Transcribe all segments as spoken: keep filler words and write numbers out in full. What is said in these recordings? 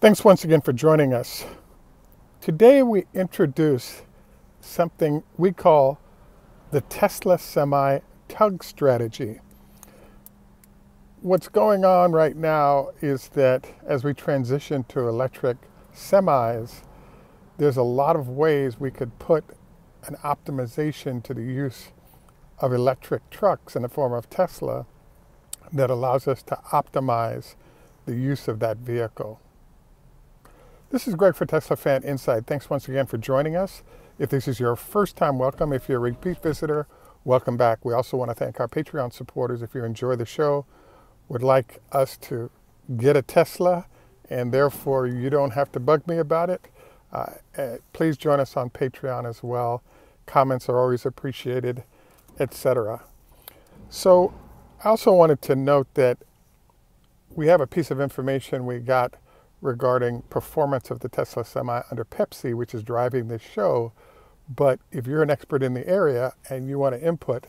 Thanks once again for joining us. Today we introduce something we call the Tesla Semi tug strategy. What's going on right now is that as we transition to electric semis, there's a lot of ways we could put an optimization to the use of electric trucks in the form of Tesla that allows us to optimize the use of that vehicle. This is Greg for Tesla Fan Insight. Thanks once again for joining us. If this is your first time, welcome. If you're a repeat visitor, welcome back. We also want to thank our Patreon supporters. If you enjoy the show, would like us to get a Tesla, and therefore you don't have to bug me about it, uh, please join us on Patreon as well. Comments are always appreciated, et cetera. So I also wanted to note that we have a piece of information we got regarding performance of the Tesla Semi under Pepsi, which is driving this show. But if you're an expert in the area and you want to input,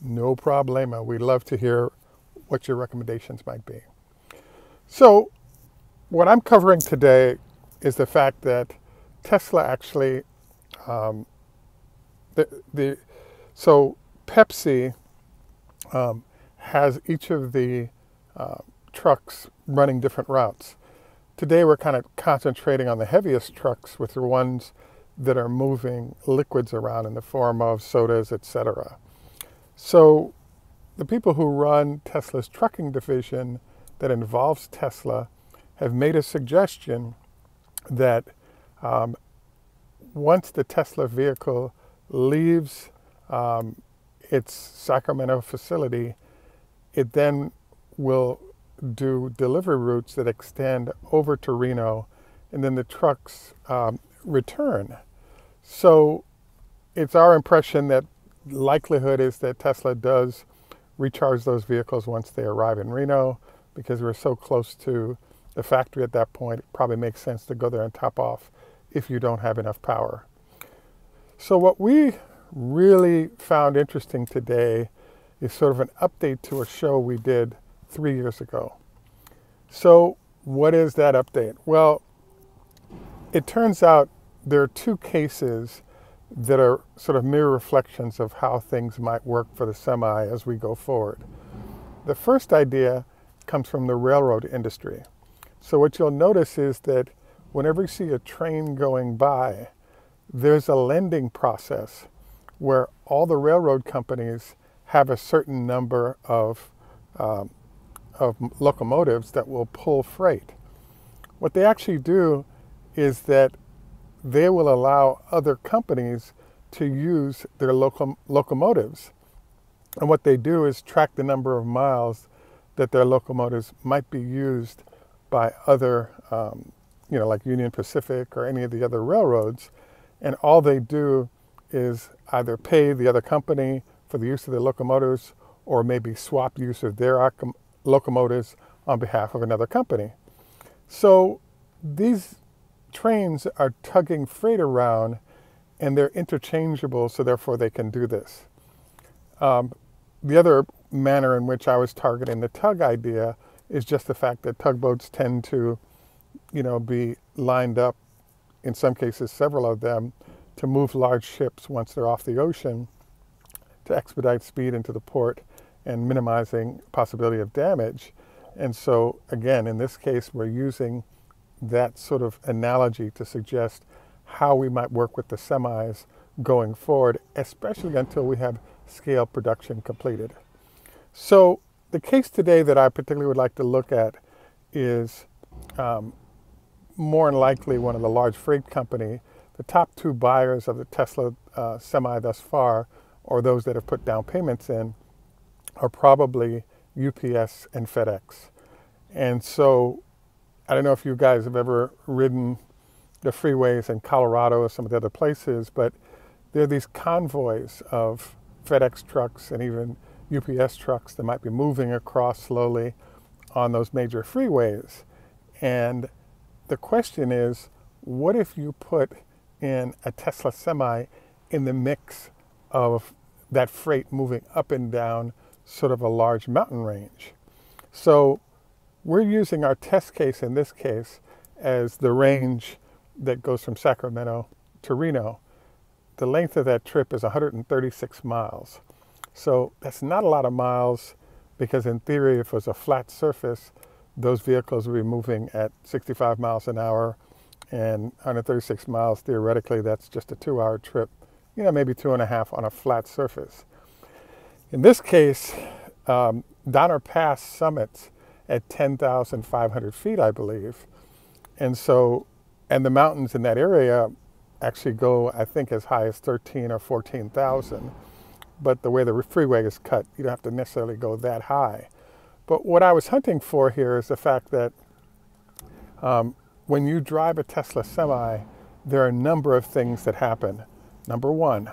no problema. We'd love to hear what your recommendations might be. So what I'm covering today is the fact that Tesla actually, um, the, the so Pepsi um, has each of the uh, trucks running different routes. Today we're kind of concentrating on the heaviest trucks, with the ones that are moving liquids around in the form of sodas, et cetera. So the people who run Tesla's trucking division that involves Tesla have made a suggestion that um, once the Tesla vehicle leaves um, its Sacramento facility, it then will do delivery routes that extend over to Reno, and then the trucks um, return. So it's our impression that likelihood is that Tesla does recharge those vehicles once they arrive in Reno, because we're so close to the factory at that point. It probably makes sense to go there and top off if you don't have enough power. So what we really found interesting today is sort of an update to a show we did three years ago. So what is that update? Well, it turns out there are two cases that are sort of mirror reflections of how things might work for the semi as we go forward. The first idea comes from the railroad industry. So what you'll notice is that whenever you see a train going by, there's a lending process where all the railroad companies have a certain number of um, of locomotives that will pull freight. What they actually do is that they will allow other companies to use their locom locomotives. And what they do is track the number of miles that their locomotives might be used by other, um, you know, like Union Pacific or any of the other railroads. And all they do is either pay the other company for the use of their locomotives, or maybe swap use of their locomotives on behalf of another company. So these trains are tugging freight around, and they're interchangeable, so therefore they can do this. Um, the other manner in which I was targeting the tug idea is just the fact that tugboats tend to, you know, be lined up, in some cases several of them, to move large ships once they're off the ocean to expedite speed into the port and minimizing possibility of damage. And so again, in this case, we're using that sort of analogy to suggest how we might work with the semis going forward, especially until we have scale production completed. So the case today that I particularly would like to look at is um, more than likely one of the large freight company. The top two buyers of the Tesla uh, Semi thus far, or those that have put down payments in, are probably U P S and FedEx. And so I don't know if you guys have ever ridden the freeways in Colorado or some of the other places, but there are these convoys of FedEx trucks and even U P S trucks that might be moving across slowly on those major freeways. And the question is, what if you put in a Tesla Semi in the mix of that freight moving up and down sort of a large mountain range? So we're using our test case in this case as the range that goes from Sacramento to Reno. The length of that trip is one hundred thirty-six miles. So that's not a lot of miles, because in theory, if it was a flat surface, those vehicles would be moving at sixty-five miles an hour, and one hundred thirty-six miles, theoretically, that's just a two hour trip, you know, maybe two and a half on a flat surface. In this case, um, Donner Pass summits at ten thousand five hundred feet, I believe. And so, and the mountains in that area actually go, I think, as high as thirteen or fourteen thousand. But the way the freeway is cut, you don't have to necessarily go that high. But what I was hunting for here is the fact that um, when you drive a Tesla Semi, there are a number of things that happen. Number one,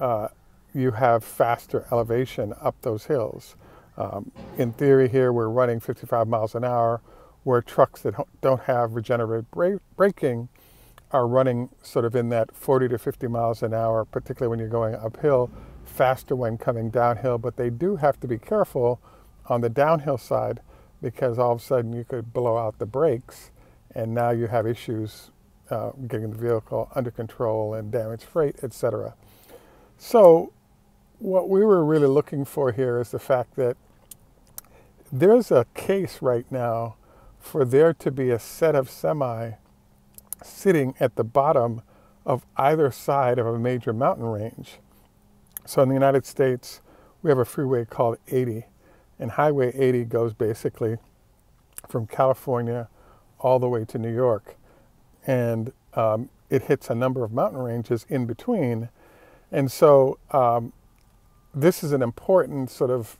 uh, you have faster elevation up those hills. Um, in theory here, we're running fifty-five miles an hour, where trucks that don't have regenerative bra braking are running sort of in that forty to fifty miles an hour, particularly when you're going uphill, faster when coming downhill. But they do have to be careful on the downhill side, because all of a sudden you could blow out the brakes, and now you have issues uh, getting the vehicle under control and damaged freight, et cetera. So what we were really looking for here is the fact that there's a case right now for there to be a set of semi sitting at the bottom of either side of a major mountain range. So in the United States, we have a freeway called eighty, and Highway eighty goes basically from California all the way to New York. And um, it hits a number of mountain ranges in between. And so um, this is an important sort of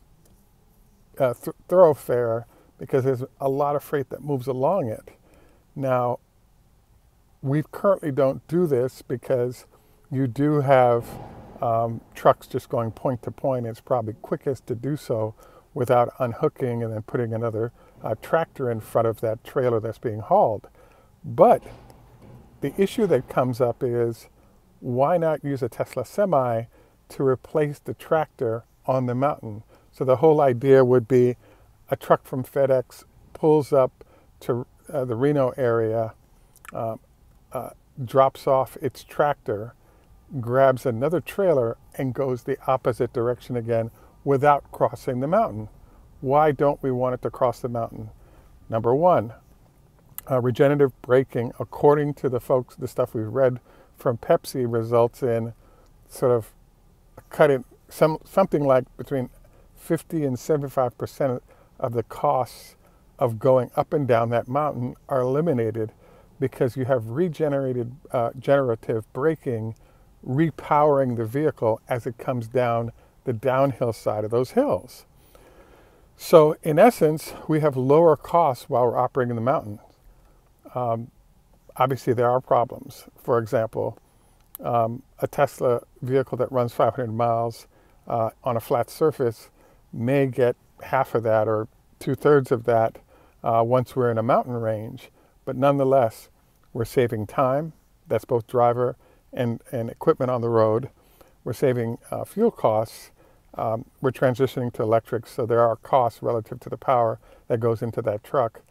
uh, th thoroughfare, because there's a lot of freight that moves along it. Now, we currently don't do this, because you do have Um, trucks just going point to point. It's probably quickest to do so without unhooking and then putting another uh, tractor in front of that trailer that's being hauled. But the issue that comes up is, why not use a Tesla Semi to replace the tractor on the mountain? So the whole idea would be a truck from FedEx pulls up to uh, the Reno area, uh, uh, drops off its tractor, grabs another trailer, and goes the opposite direction again without crossing the mountain. Why don't we want it to cross the mountain? Number one, uh, regenerative braking, according to the folks, the stuff we've read from Pepsi, results in sort of cutting some, something like between fifty and seventy-five percent of the costs of going up and down that mountain are eliminated, because you have regenerated uh, generative braking repowering the vehicle as it comes down the downhill side of those hills. So in essence, we have lower costs while we're operating in the mountains. Um, obviously, there are problems. For example, um, a Tesla vehicle that runs five hundred miles uh, on a flat surface may get half of that or two-thirds of that uh, once we're in a mountain range. But nonetheless, we're saving time. That's both driver And, and equipment on the road. We're saving uh, fuel costs. Um, we're transitioning to electric, so there are costs relative to the power that goes into that truck.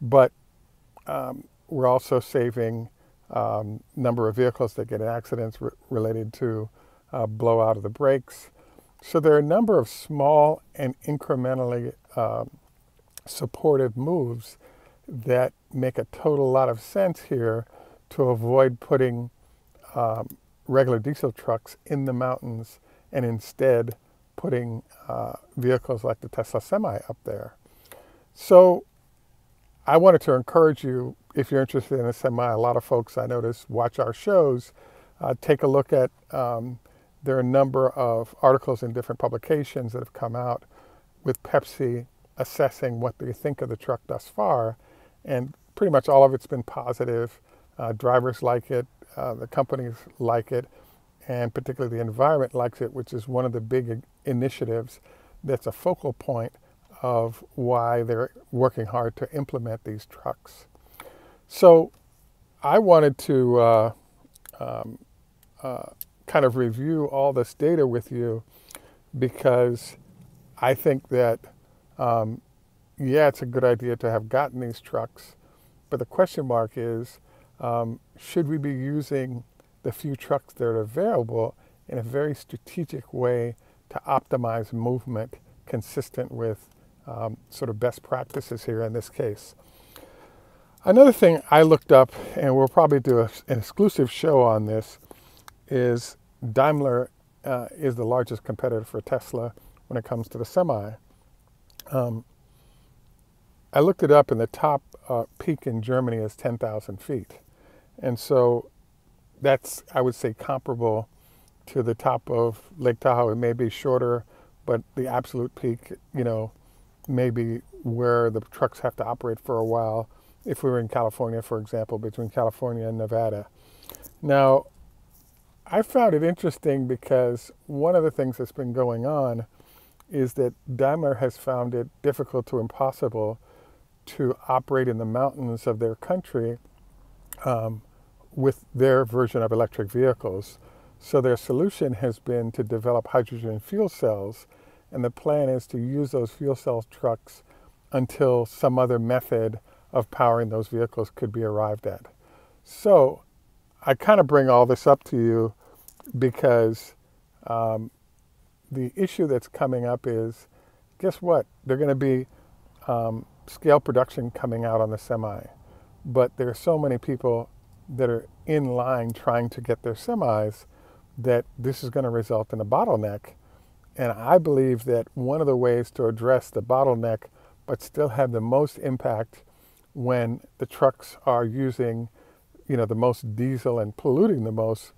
But um, we're also saving um, number of vehicles that get in accidents re related to uh, blowout of the brakes. So there are a number of small and incrementally um, supportive moves that make a total lot of sense here to avoid putting Um, regular diesel trucks in the mountains, and instead putting uh, vehicles like the Tesla Semi up there. So I wanted to encourage you, if you're interested in a semi, a lot of folks I notice watch our shows, uh, take a look at, um, there are a number of articles in different publications that have come out with Pepsi assessing what they think of the truck thus far, and pretty much all of it's been positive. Uh, drivers like it, uh, the companies like it, and particularly the environment likes it, which is one of the big initiatives that's a focal point of why they're working hard to implement these trucks. So I wanted to uh, um, uh, kind of review all this data with you, because I think that, um, yeah, it's a good idea to have gotten these trucks, But the question mark is, um, should we be using the few trucks that are available in a very strategic way to optimize movement consistent with um, sort of best practices here in this case? Another thing I looked up, and we'll probably do a, an exclusive show on this, is Daimler uh, is the largest competitor for Tesla when it comes to the Semi. Um, I looked it up, and the top uh, peak in Germany is ten thousand feet. And so that's, I would say, comparable to the top of Lake Tahoe. It may be shorter, but the absolute peak, you know, may be where the trucks have to operate for a while. If we were in California, for example, between California and Nevada. Now, I found it interesting because one of the things that's been going on is that Daimler has found it difficult to impossible to operate in the mountains of their country um, with their version of electric vehicles. So their solution has been to develop hydrogen fuel cells, and the plan is to use those fuel cell trucks until some other method of powering those vehicles could be arrived at. So I kind of bring all this up to you because um, the issue that's coming up is, guess what? They're going to be um, scale production coming out on the Semi, but there are so many people that are in line trying to get their semis that this is going to result in a bottleneck. And I believe that one of the ways to address the bottleneck but still have the most impact when the trucks are using, you know, the most diesel and polluting the most,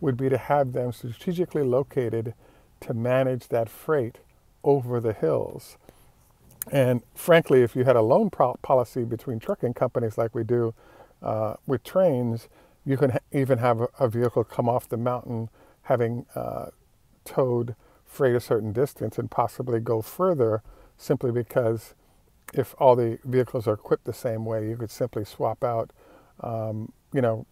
would be to have them strategically located to manage that freight over the hills. And frankly, if you had a loan policy between trucking companies like we do uh, with trains, you can ha even have a, a vehicle come off the mountain having uh, towed freight a certain distance and possibly go further, simply because if all the vehicles are equipped the same way, you could simply swap out, um, you know,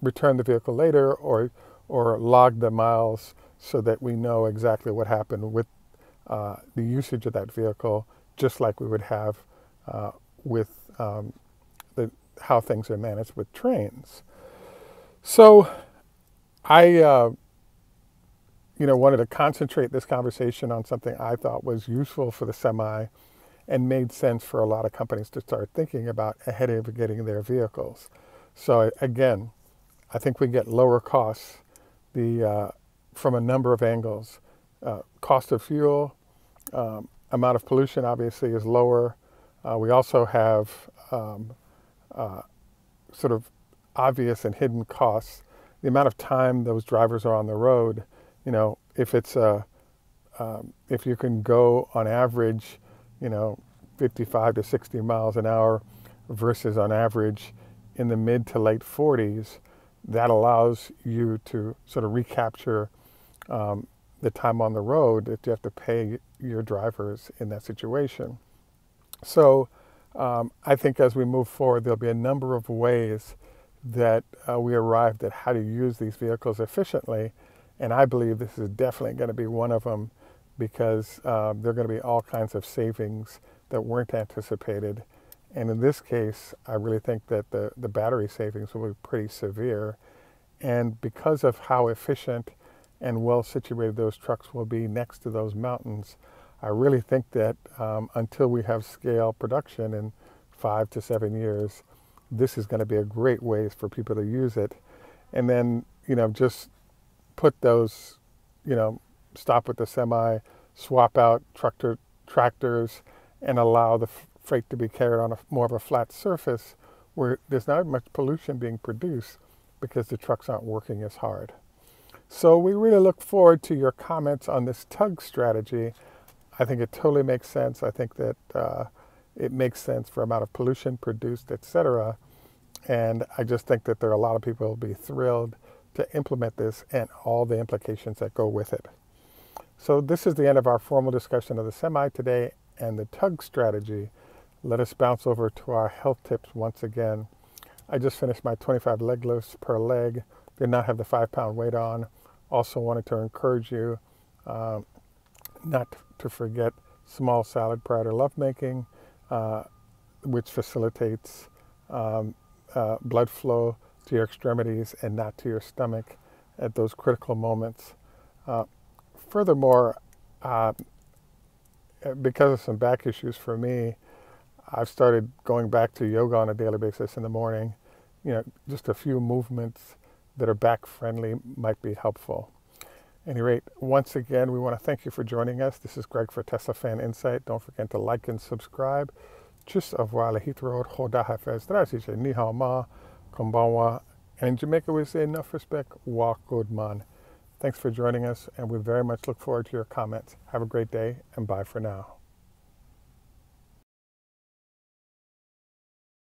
return the vehicle later, or or log the miles so that we know exactly what happened with uh, the usage of that vehicle, just like we would have uh, with um, the, how things are managed with trains. So I, uh, you know, wanted to concentrate this conversation on something I thought was useful for the Semi and made sense for a lot of companies to start thinking about ahead of getting their vehicles. So again, I think we get lower costs the, uh, from a number of angles. Uh, cost of fuel, um, amount of pollution obviously is lower. Uh, we also have um, uh, sort of obvious and hidden costs. The amount of time those drivers are on the road, you know, if it's a, um, if you can go on average, you know, fifty-five to sixty miles an hour versus on average in the mid to late forties, that allows you to sort of recapture um, the time on the road that you have to pay your drivers in that situation. So um, I think as we move forward, there'll be a number of ways that uh, we arrived at how to use these vehicles efficiently. And I believe this is definitely going to be one of them, because um, there are going to be all kinds of savings that weren't anticipated. And in this case, I really think that the, the battery savings will be pretty severe. And because of how efficient and well situated those trucks will be next to those mountains, I really think that um, until we have scale production in five to seven years, this is going to be a great way for people to use it. And then, you know, just put those, you know, stop with the Semi, swap out tractor, tractors, and allow the freight to be carried on a, more of a flat surface where there's not much pollution being produced because the trucks aren't working as hard. So we really look forward to your comments on this tug strategy. I think it totally makes sense. I think that uh, it makes sense for amount of pollution produced, et cetera. And I just think that there are a lot of people who will be thrilled to implement this and all the implications that go with it. So this is the end of our formal discussion of the Semi today and the tug strategy. Let us bounce over to our health tips once again. I just finished my twenty-five leg lifts per leg. Did not have the five pound weight on. Also wanted to encourage you um, not to forget small salad prior to lovemaking, uh, which facilitates um, uh, blood flow to your extremities and not to your stomach at those critical moments. Uh, furthermore, uh, because of some back issues for me, I've started going back to yoga on a daily basis in the morning. You know, just a few movements that are back friendly might be helpful. At any rate, once again, we want to thank you for joining us. This is Greg for Tesla Fan Insight. Don't forget to like and subscribe. Tschüss, au revoir, lehitro, hoda hafez, drasiche, ni hao ma, konbanwa. And in Jamaica, we say enough respect, wa good man. Thanks for joining us, and we very much look forward to your comments. Have a great day, and bye for now.